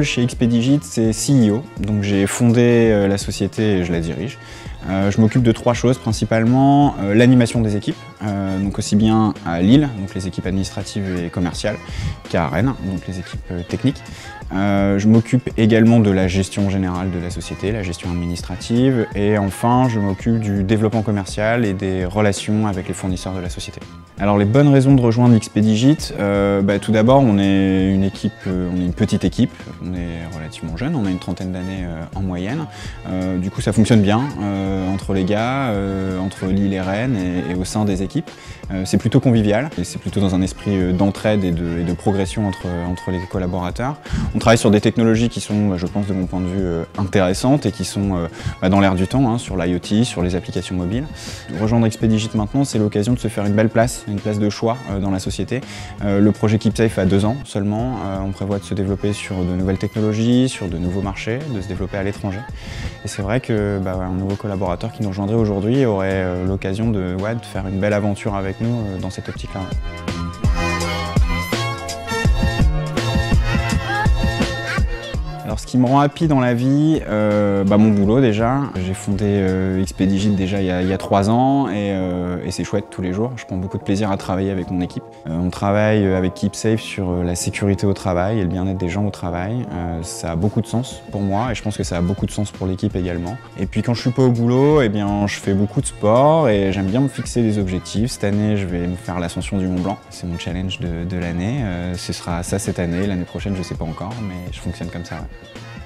rôle chez XP Digit, c'est CEO, donc j'ai fondé la société et je la dirige. Je m'occupe de trois choses principalement, l'animation des équipes, donc aussi bien à Lille, donc les équipes administratives et commerciales, qu'à Rennes, donc les équipes techniques. Je m'occupe également de la gestion générale de la société, la gestion administrative, et enfin je m'occupe du développement commercial et des relations avec les fournisseurs de la société. Alors les bonnes raisons de rejoindre XP Digit, tout d'abord on est une équipe, on est une petite équipe, on est relativement jeune, on a une trentaine d'années en moyenne, du coup ça fonctionne bien. Entre les gars, entre Lille et Rennes et au sein des équipes. C'est plutôt convivial et c'est plutôt dans un esprit d'entraide et de progression entre les collaborateurs. On travaille sur des technologies qui sont, je pense de mon point de vue, intéressantes et qui sont dans l'air du temps, hein, sur l'IoT, sur les applications mobiles. Rejoindre XP Digit maintenant, c'est l'occasion de se faire une belle place, une place de choix dans la société. Le projet KeepSafe a 2 ans seulement. On prévoit de se développer sur de nouvelles technologies, sur de nouveaux marchés, de se développer à l'étranger. Et c'est vrai que un nouveau collaborateurs qui nous rejoindraient aujourd'hui auraient l'occasion de faire une belle aventure avec nous dans cette optique-là. Alors ce qui me rend happy dans la vie, mon boulot déjà. J'ai fondé XP Digit déjà il y a 3 ans et c'est chouette tous les jours. Je prends beaucoup de plaisir à travailler avec mon équipe. On travaille avec KeepSafe sur la sécurité au travail et le bien-être des gens au travail. Ça a beaucoup de sens pour moi et je pense que ça a beaucoup de sens pour l'équipe également. Et puis quand je suis pas au boulot, je fais beaucoup de sport et j'aime bien me fixer des objectifs. Cette année, je vais me faire l'ascension du Mont Blanc. C'est mon challenge de l'année. Ce sera ça cette année. L'année prochaine, je sais pas encore, mais je fonctionne comme ça. Ouais.